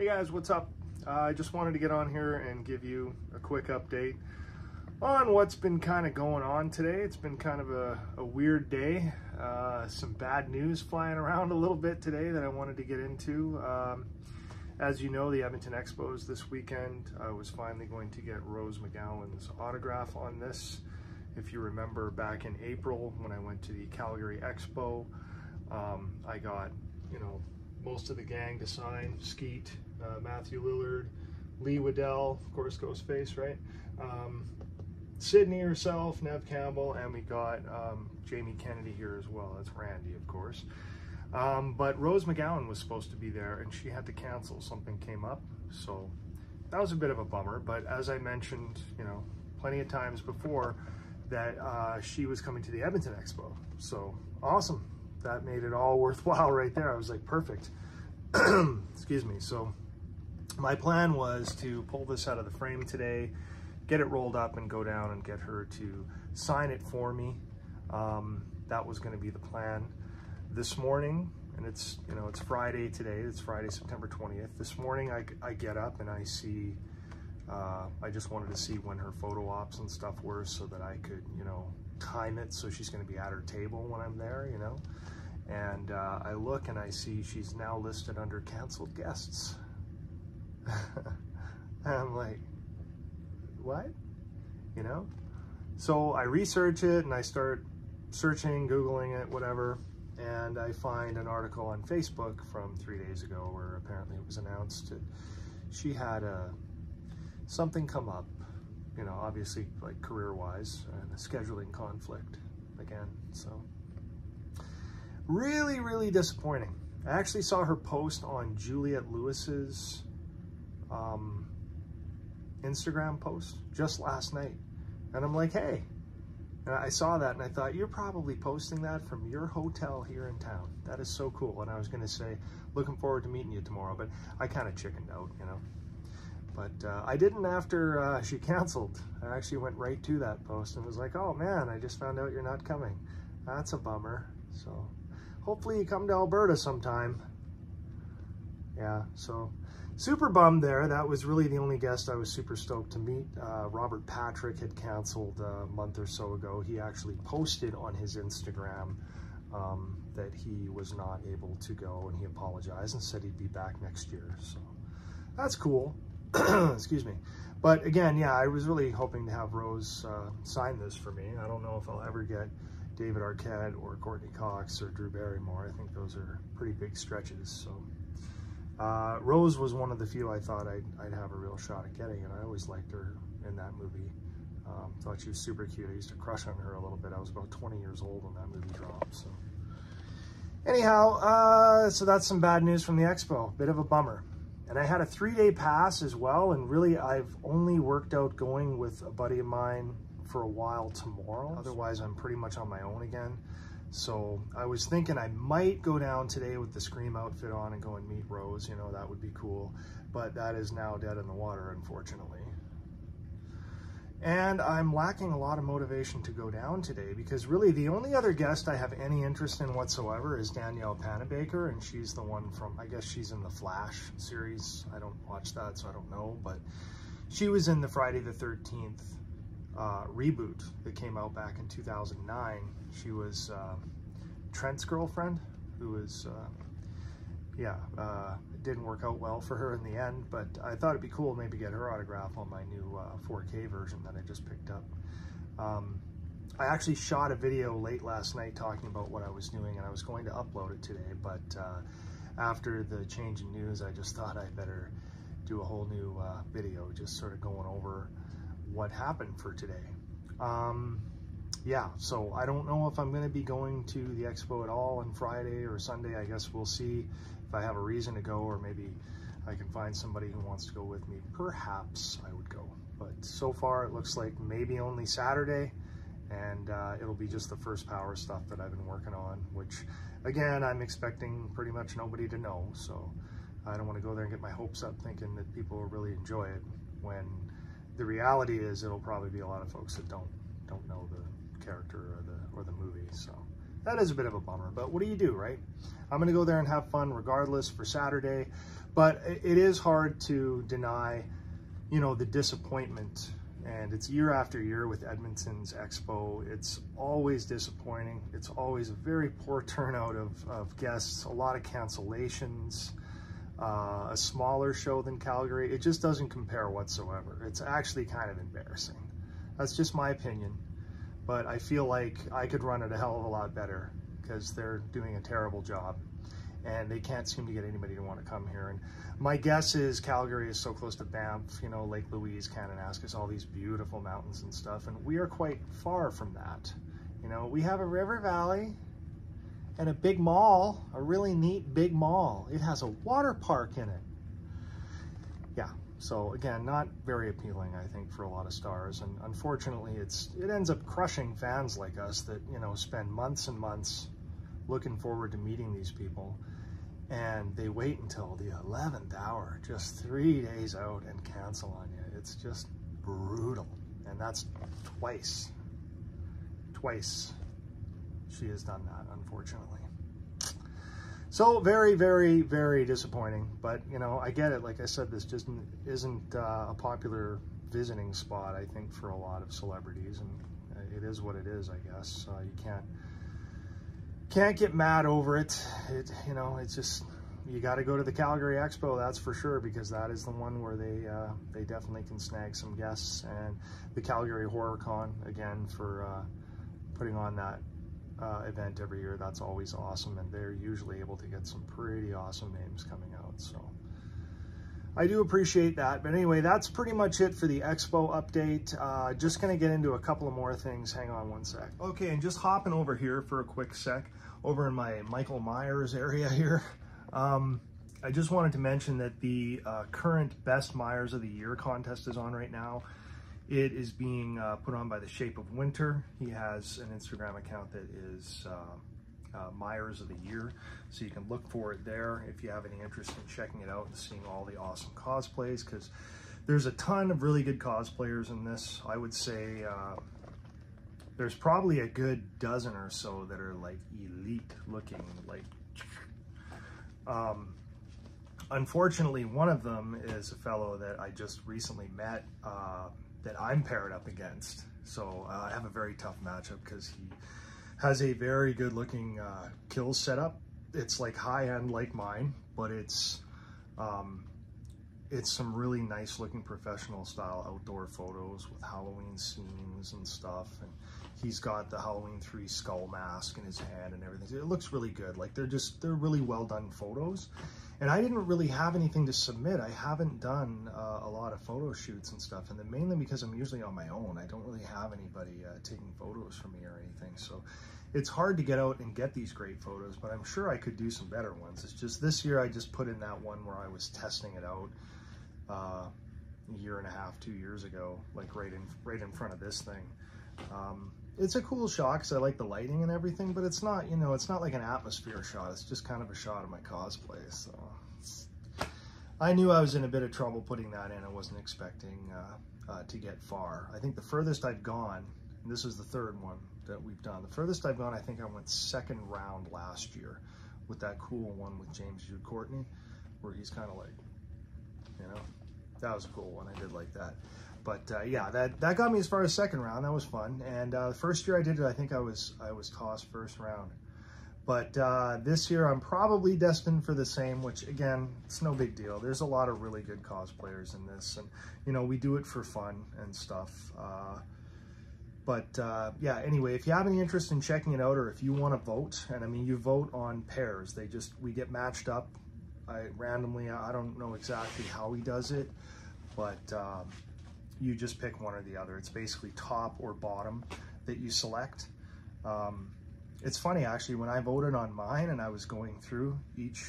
Hey guys, what's up? I just wanted to get on here and give you a quick update on what's been kind of going on today. It's been kind of a weird day. Some bad news flying around a little bit today that I wanted to get into. As you know, the Edmonton Expo is this weekend. I was finally going to get Rose McGowan's autograph on this. If you remember back in April when I went to the Calgary Expo, I got, most of the gang to sign, Skeet, Matthew Lillard, Lee Waddell, of course, Ghostface, right? Sydney herself, Neve Campbell, and we got Jamie Kennedy here as well. That's Randy, of course. But Rose McGowan was supposed to be there, and she had to cancel. Something came up, so that was a bit of a bummer. But as I mentioned, plenty of times before, that she was coming to the Edmonton Expo. So awesome. That made it all worthwhile right there. I was like, perfect. Excuse me. So my plan was to pull this out of the frame today, get it rolled up, and go down and get her to sign it for me. That was going to be the plan. This morning, and it's, it's Friday today. It's Friday, September 20th. This morning I get up and I see, I just wanted to see when her photo ops and stuff were so that I could, time it so she's going to be at her table when I'm there, And I look and I see she's now listed under canceled guests. And I'm like, what? So I research it and I start searching, Googling it, whatever. And I find an article on Facebook from 3 days ago where apparently it was announced that she had something come up, obviously like career-wise, and a scheduling conflict again. So really, really disappointing. I actually saw her post on Juliet Lewis's Instagram post just last night. And I'm like, hey. And I saw that and I thought, you're probably posting that from your hotel here in town. That is so cool. And I was going to say, looking forward to meeting you tomorrow, but I kind of chickened out, But I didn't after she canceled. I actually went right to that post and was like, oh man, I just found out you're not coming. That's a bummer. So hopefully you come to Alberta sometime. Yeah, so super bummed there. That was really the only guest I was super stoked to meet. Robert Patrick had canceled a month or so ago. He actually posted on his Instagram that he was not able to go, and he apologized and said he'd be back next year. So that's cool. Excuse me. But again, yeah, I was really hoping to have Rose sign this for me. I don't know if I'll ever get David Arquette or Courtney Cox or Drew Barrymore. I think those are pretty big stretches. So Rose was one of the few I thought I'd have a real shot at getting, and I always liked her in that movie. Thought she was super cute. I used to crush on her a little bit. I was about 20 years old when that movie dropped. So anyhow, so that's some bad news from the expo. Bit of a bummer. And I had a 3-day pass as well, and really I've only worked out going with a buddy of mine for a while tomorrow. Otherwise, I'm pretty much on my own again. So I was thinking I might go down today with the Scream outfit on and go and meet Rose, that would be cool. But that is now dead in the water, unfortunately. And I'm lacking a lot of motivation to go down today because really the only other guest I have any interest in whatsoever is Danielle Panabaker, and she's the one from, I guess she's in the Flash series. I don't watch that, so I don't know, but she was in the Friday the 13th reboot that came out back in 2009. She was Trent's girlfriend, who was, it didn't work out well for her in the end, but I thought it'd be cool to maybe get her autograph on my new 4K version that I just picked up. I actually shot a video late last night talking about what I was doing, and I was going to upload it today, but after the change in news, I just thought I better do a whole new video, just sort of going over what happened for today. Yeah, so I don't know if I'm going to be going to the expo at all on Friday or Sunday. I guess we'll see if I have a reason to go, or maybe I can find somebody who wants to go with me. Perhaps I would go, but so far it looks like maybe only Saturday, and it'll be just the first power stuff that I've been working on, which again, I'm expecting pretty much nobody to know. So I don't want to go there and get my hopes up thinking that people will really enjoy it when the reality is it'll probably be a lot of folks that don't know the character or the movie. So That is a bit of a bummer, but what do you do, right? I'm going to go there and have fun regardless for Saturday, but it is hard to deny, you know, the disappointment. And it's year after year with Edmonton's Expo. It's always disappointing. It's always a very poor turnout of guests, a lot of cancellations, a smaller show than Calgary. It just doesn't compare whatsoever. It's actually kind of embarrassing. That's just my opinion. But I feel like I could run it a hell of a lot better because they're doing a terrible job. And they can't seem to get anybody to want to come here. And my guess is Calgary is so close to Banff, you know, Lake Louise, Kananaskis, all these beautiful mountains and stuff. And we are quite far from that. You know, we have a river valley and a big mall, a really neat big mall. It has a water park in it. Yeah. So again, not very appealing, I think, for a lot of stars. And unfortunately, it ends up crushing fans like us that, you know, spend months and months looking forward to meeting these people, and they wait until the 11th hour, just 3 days out, and cancel on you. It's just brutal. And that's twice she has done that, unfortunately. So very, very, very disappointing. But, you know, I get it. Like I said, this just isn't a popular visiting spot, I think, for a lot of celebrities, and it is what it is, I guess. You can't get mad over it. You know, it's just, you got to go to the Calgary Expo, that's for sure, because that is the one where they definitely can snag some guests. And the Calgary Horror Con, again, for putting on that event every year, that's always awesome. And they're usually able to get some pretty awesome names coming out, so I do appreciate that. But anyway, that's pretty much it for the Expo update. Just going to get into a couple of more things. Hang on one sec. Okay, and just hopping over here for a quick sec, over in my Michael Myers area here. I just wanted to mention that the current Best Myers of the Year contest is on right now. It is being put on by The Shape of Winter. He has an Instagram account that is Myers of the Year, so you can look for it there if you have any interest in checking it out and seeing all the awesome cosplays, because there's a ton of really good cosplayers in this. I would say there's probably a good dozen or so that are like elite looking, like unfortunately one of them is a fellow that I just recently met that I'm paired up against, so I have a very tough matchup because he has a very good looking kill setup. It's like high end like mine, but it's some really nice looking professional style outdoor photos with Halloween scenes and stuff. And he's got the Halloween 3 skull mask in his hand and everything. It looks really good. Like they're really well done photos. And I didn't really have anything to submit. I haven't done a lot of photo shoots and stuff, and then mainly because I'm usually on my own. I don't really have anybody taking photos for me or anything. So it's hard to get out and get these great photos, but I'm sure I could do some better ones. It's just this year I just put in that one where I was testing it out a year and a half, 2 years ago, like right in front of this thing. It's a cool shot because I like the lighting and everything, but it's not, you know, it's not like an atmosphere shot. It's just kind of a shot of my cosplay. So I knew I was in a bit of trouble putting that in. I wasn't expecting to get far. I think the furthest I've gone, and this is the third one that we've done, the furthest I've gone, I think I went second round last year with that cool one with James Jude Courtney, where he's kind of like, you know, that was a cool one. I did like that. But yeah, that got me as far as second round. That was fun. And the first year I did it, I think I was tossed first round. But this year I'm probably destined for the same, which again, it's no big deal. There's a lot of really good cosplayers in this, and you know, we do it for fun and stuff. But yeah, anyway, if you have any interest in checking it out, or if you want to vote, and I mean, you vote on pairs. We get matched up randomly. I don't know exactly how he does it, but you just pick one or the other. It's basically top or bottom that you select. It's funny, actually, when I voted on mine and I was going through each,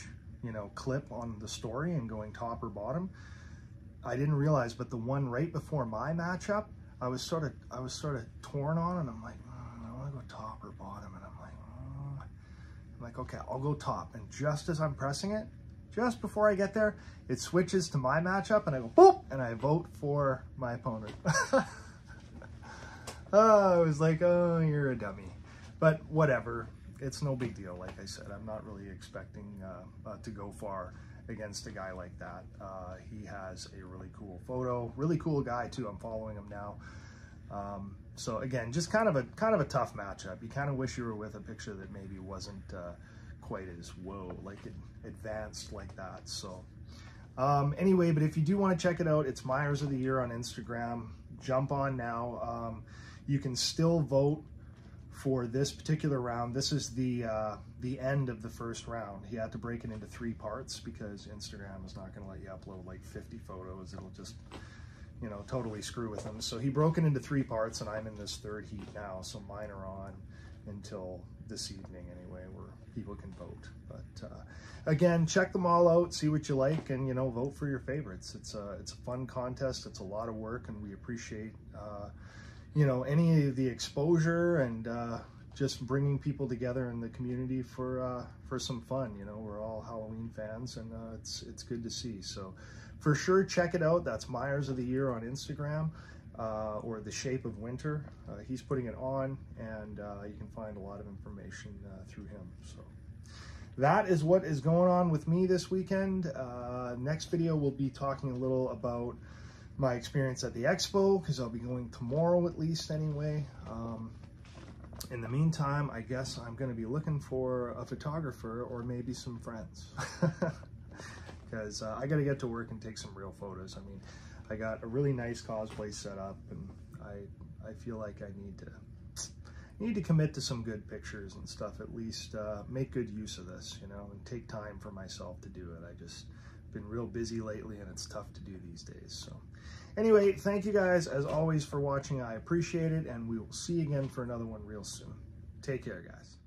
you know, clip on the story and going top or bottom, I didn't realize, but the one right before my matchup, I was sort of torn on, and I'm like, I want to go top or bottom. And I'm like, okay, I'll go top. And just as I'm pressing it, just before I get there, it switches to my matchup, and I go, boop, and I vote for my opponent. I was like, oh, you're a dummy. But whatever. it's no big deal. Like I said, I'm not really expecting to go far against a guy like that. He has a really cool photo, really cool guy too. I'm following him now. So again, just kind of a tough matchup. You kind of wish you were with a picture that maybe wasn't quite as whoa, like it advanced like that. So anyway, but if you do want to check it out, it's Myers of the Year on Instagram. Jump on now. You can still vote for this particular round. This is the end of the first round. He had to break it into 3 parts because Instagram is not going to let you upload like 50 photos. It'll just, you know, totally screw with them. So he broke it into 3 parts, and I'm in this 3rd heat now. So mine are on until this evening anyway, where people can vote. But again, check them all out, see what you like, and, you know, vote for your favorites. It's a fun contest. It's a lot of work, and we appreciate you know, any of the exposure and just bringing people together in the community for some fun. You know, we're all Halloween fans, and it's good to see. So for sure, check it out. That's Myers of the Year on Instagram, or The Shape of Winter. He's putting it on, and you can find a lot of information through him. So that is what is going on with me this weekend. Next video, we'll be talking a little about my experience at the expo, because I'll be going tomorrow, at least anyway. In the meantime, I guess I'm going to be looking for a photographer or maybe some friends, because I got to get to work and take some real photos. I mean, I got a really nice cosplay set up, and I feel like I need to commit to some good pictures and stuff, at least make good use of this, you know, and take time for myself to do it. I just been real busy lately, and it's tough to do these days. So anyway, thank you guys as always for watching. I appreciate it, and we will see you again for another one real soon. Take care, guys.